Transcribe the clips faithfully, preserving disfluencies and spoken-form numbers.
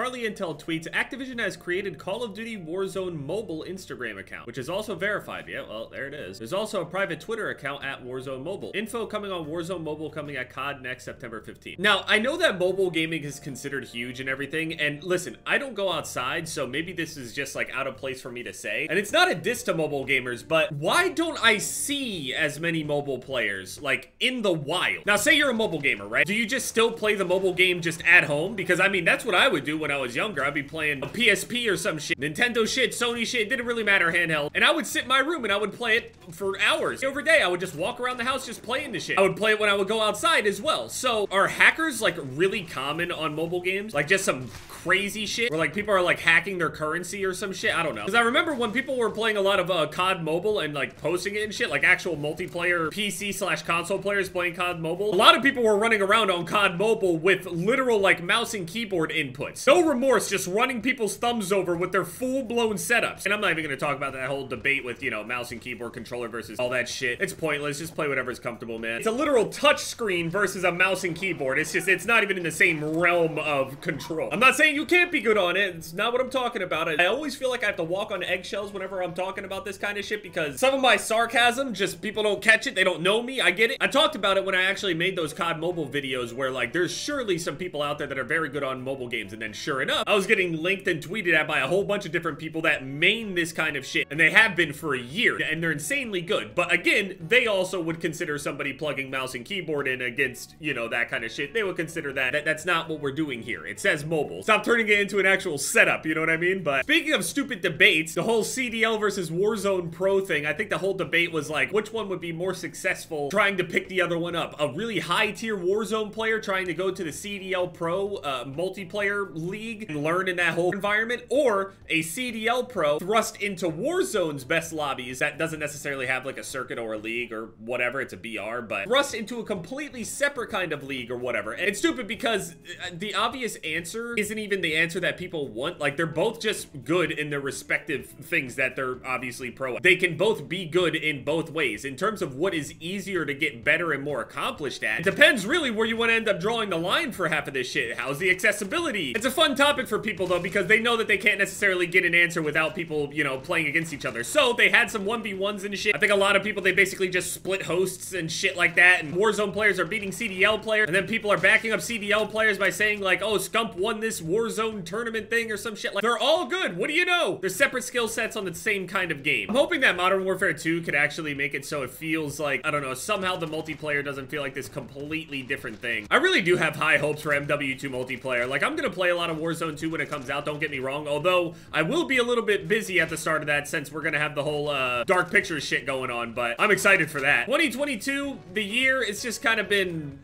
Charlie Intel tweets, Activision has created Call of Duty Warzone Mobile Instagram account, which is also verified. Yeah, well, there it is. There's also a private Twitter account at Warzone Mobile. Info coming on Warzone Mobile coming at C O D next September fifteenth. Now, I know that mobile gaming is considered huge and everything, and listen, I don't go outside, so maybe this is just like out of place for me to say, and it's not a diss to mobile gamers, but why don't I see as many mobile players, like, in the wild? Now, say you're a mobile gamer, right? Do you just still play the mobile game just at home? Because, I mean, that's what I would do when I was younger. I'd be playing a P S P or some shit, Nintendo shit, Sony shit, didn't really matter, handheld. And I would sit in my room and I would play it for hours. Over day, I would just walk around the house just playing the shit. I would play it when I would go outside as well. So are hackers like really common on mobile games? Like just some crazy shit where like people are like hacking their currency or some shit? I don't know. Because I remember when people were playing a lot of uh, C O D Mobile and like posting it and shit, like actual multiplayer P C slash console players playing C O D Mobile. A lot of people were running around on C O D Mobile with literal like mouse and keyboard inputs. No remorse, just running people's thumbs over with their full-blown setups. And I'm not even gonna talk about that whole debate with, you know, mouse and keyboard controller versus all that shit. It's pointless. Just play whatever's comfortable, man. It's a literal touch screen versus a mouse and keyboard. It's just, it's not even in the same realm of control. I'm not saying you can't be good on it. It's not what I'm talking about. I always feel like I have to walk on eggshells whenever I'm talking about this kind of shit because some of my sarcasm, just people don't catch it. They don't know me. I get it. I talked about it when I actually made those C O D Mobile videos where, like, there's surely some people out there that are very good on mobile games, and then sure enough, I was getting linked and tweeted at by a whole bunch of different people that main this kind of shit, and they have been for a year, and they're insanely good. But again, they also would consider somebody plugging mouse and keyboard in against, you know, that kind of shit. They would consider that, that that's not what we're doing here. It says mobile. Stop turning it into an actual setup, you know what I mean? But speaking of stupid debates, the whole C D L versus Warzone Pro thing, I think the whole debate was like, which one would be more successful trying to pick the other one up? A really high-tier Warzone player trying to go to the C D L Pro uh, multiplayer league and learn in that whole environment, or a C D L pro thrust into Warzone's best lobbies that doesn't necessarily have like a circuit or a league or whatever, it's a B R, but thrust into a completely separate kind of league or whatever. And it's stupid because the obvious answer isn't even the answer that people want. Like, they're both just good in their respective things that they're obviously pro at. They can both be good in both ways. In terms of what is easier to get better and more accomplished at, it depends really where you want to end up drawing the line for half of this shit. How's the accessibility? It's a fun topic for people though, because they know that they can't necessarily get an answer without people, you know, playing against each other. So they had some one v ones and shit. I think a lot of people, they basically just split hosts and shit like that, and Warzone players are beating C D L players, and then people are backing up C D L players by saying like, oh, Scump won this Warzone tournament thing or some shit. Like, they're all good. What do you know? They're separate skill sets on the same kind of game. I'm hoping that Modern Warfare two could actually make it so it feels like, I don't know, somehow the multiplayer doesn't feel like this completely different thing. I really do have high hopes for M W two multiplayer. Like, I'm gonna play a lot of Warzone two when it comes out, don't get me wrong, although I will be a little bit busy at the start of that since we're gonna have the whole uh, Dark Pictures shit going on, but I'm excited for that. twenty twenty-two, the year, it's just kind of been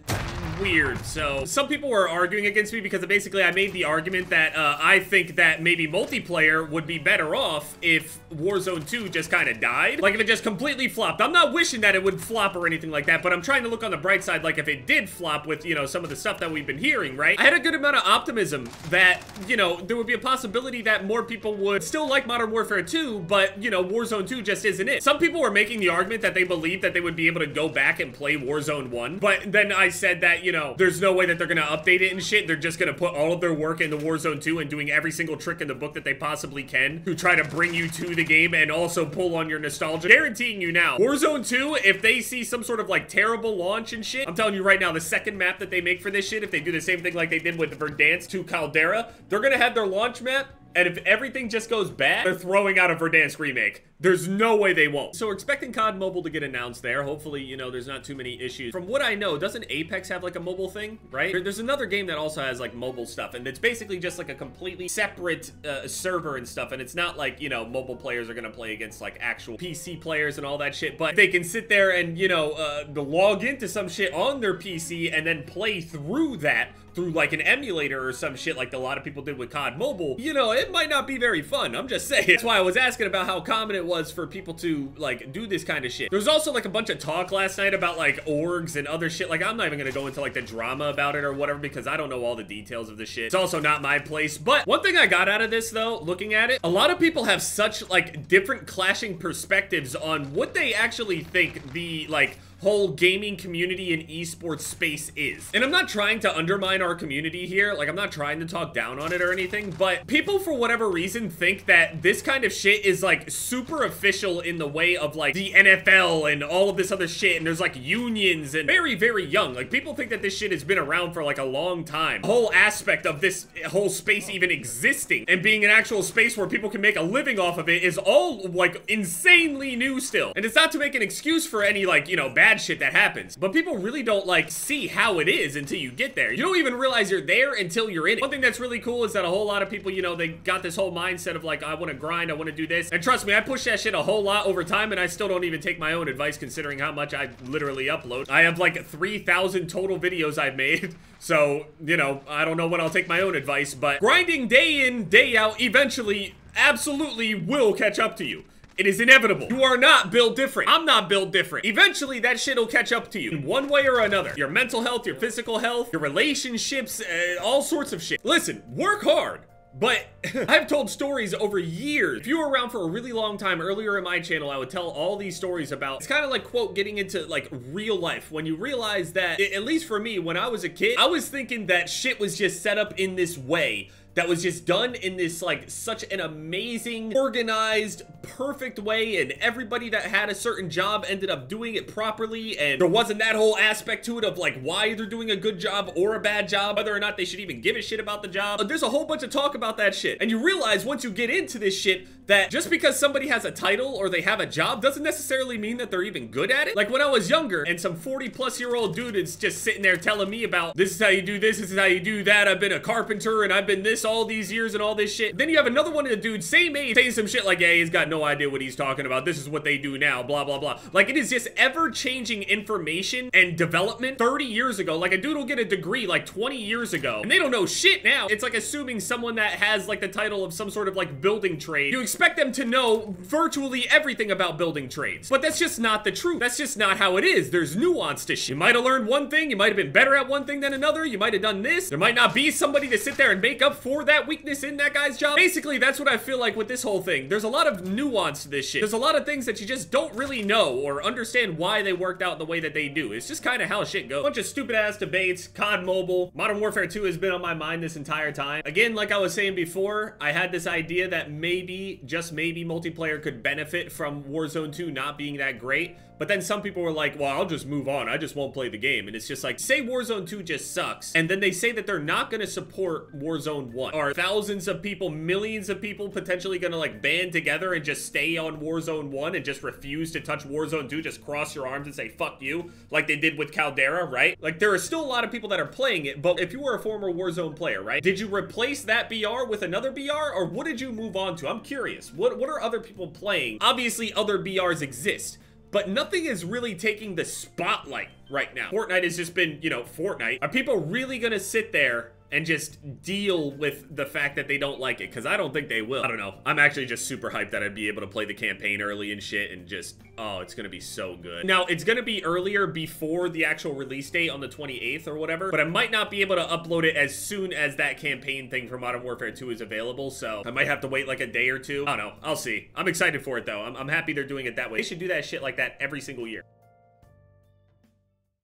weird. So some people were arguing against me because basically I made the argument that uh, I think that maybe multiplayer would be better off if Warzone two just kind of died. Like if it just completely flopped. I'm not wishing that it would flop or anything like that, but I'm trying to look on the bright side. Like if it did flop with, you know, some of the stuff that we've been hearing, right? I had a good amount of optimism that, you know, there would be a possibility that more people would still like Modern Warfare two, but, you know, Warzone two just isn't it. Some people were making the argument that they believed that they would be able to go back and play Warzone one, but then I said that, you know, there's no way that they're gonna update it and shit. They're just gonna put all of their work into Warzone two and doing every single trick in the book that they possibly can to try to bring you to the game and also pull on your nostalgia. Guaranteeing you now, Warzone two, if they see some sort of like terrible launch and shit, I'm telling you right now, the second map that they make for this shit, if they do the same thing like they did with Verdansk to Caldera, they're gonna have their launch map. And if everything just goes bad, they're throwing out a Verdansk remake. There's no way they won't. So we're expecting C O D Mobile to get announced there. Hopefully, you know, there's not too many issues. From what I know, doesn't Apex have like a mobile thing, right? There, there's another game that also has like mobile stuff, and it's basically just like a completely separate uh, server and stuff, and it's not like, you know, mobile players are gonna play against like actual P C players and all that shit, but they can sit there and, you know, uh, log into some shit on their P C and then play through that through like an emulator or some shit like a lot of people did with C O D Mobile. You know, it might not be very fun. I'm just saying. That's why I was asking about how common it was for people to like do this kind of shit. There's also like a bunch of talk last night about like orgs and other shit. Like I'm not even gonna go into like the drama about it or whatever because I don't know all the details of the shit. It's also not my place. But one thing I got out of this though, looking at it, a lot of people have such like different clashing perspectives on what they actually think the like whole gaming community and esports space is. And I'm not trying to undermine our community here. Like, I'm not trying to talk down on it or anything, but people for whatever reason think that this kind of shit is like super official in the way of like the N F L and all of this other shit, and there's like unions and very, very young. Like, people think that this shit has been around for like a long time. The whole aspect of this whole space even existing and being an actual space where people can make a living off of it is all like insanely new still. And it's not to make an excuse for any like, you know, bad shit that happens, but people really don't like see how it is until you get there. You don't even realize you're there until you're in it. One thing that's really cool is that a whole lot of people, you know, they got this whole mindset of like, I want to grind, I want to do this. And trust me, I push that shit a whole lot over time, and I still don't even take my own advice considering how much I literally upload. I have like three thousand total videos I've made. So, you know, I don't know when I'll take my own advice, but grinding day in, day out eventually absolutely will catch up to you. It is inevitable. You are not built different. I'm not built different. Eventually, that shit'll catch up to you in one way or another. Your mental health, your physical health, your relationships, uh, all sorts of shit. Listen, work hard. But I've told stories over years. If you were around for a really long time earlier in my channel, I would tell all these stories about, it's kind of like, quote, getting into like real life. When you realize that, at least for me, when I was a kid, I was thinking that shit was just set up in this way. That was just done in this like such an amazing, organized, perfect way, and everybody that had a certain job ended up doing it properly, and there wasn't that whole aspect to it of like why they're doing a good job or a bad job, whether or not they should even give a shit about the job. There's a whole bunch of talk about that shit, and you realize once you get into this shit that just because somebody has a title or they have a job doesn't necessarily mean that they're even good at it. Like when I was younger and some forty plus year old dude is just sitting there telling me about this is how you do this, this is how you do that, I've been a carpenter and I've been this all these years and all this shit. Then you have another one of the dudes, same age, saying some shit like, hey, he's got no idea what he's talking about. This is what they do now, blah, blah, blah. Like, it is just ever-changing information and development. thirty years ago, like, a dude will get a degree, like, twenty years ago, and they don't know shit now. It's like assuming someone that has, like, the title of some sort of, like, building trade, you expect them to know virtually everything about building trades. But that's just not the truth. That's just not how it is. There's nuance to shit. You might have learned one thing. You might have been better at one thing than another. You might have done this. There might not be somebody to sit there and make up for that weakness in that guy's job. Basically, that's what I feel like with this whole thing. There's a lot of nuance to this shit. There's a lot of things that you just don't really know or understand why they worked out the way that they do. It's just kind of how shit goes. Bunch of stupid ass debates, C O D Mobile. Modern Warfare two has been on my mind this entire time. Again, like I was saying before, I had this idea that maybe, just maybe, multiplayer could benefit from Warzone two not being that great. But then some people were like, well, I'll just move on. I just won't play the game. And it's just like, say Warzone two just sucks. And then they say that they're not going to support Warzone one. Are thousands of people, millions of people potentially going to like band together and just stay on Warzone one and just refuse to touch Warzone two? Just cross your arms and say, fuck you, like they did with Caldera, right? Like, there are still a lot of people that are playing it. But if you were a former Warzone player, right? Did you replace that B R with another B R? Or what did you move on to? I'm curious. What, what are other people playing? Obviously, other B Rs exist. But nothing is really taking the spotlight right now. Fortnite has just been, you know, Fortnite. Are people really gonna sit there and just deal with the fact that they don't like it? Because I don't think they will. I don't know. I'm actually just super hyped that I'd be able to play the campaign early and shit and just, oh, it's gonna be so good. Now, it's gonna be earlier before the actual release date on the twenty-eighth or whatever, but I might not be able to upload it as soon as that campaign thing for Modern Warfare two is available, so I might have to wait like a day or two. I don't know. I'll see. I'm excited for it, though. I'm, I'm happy they're doing it that way. They should do that shit like that every single year.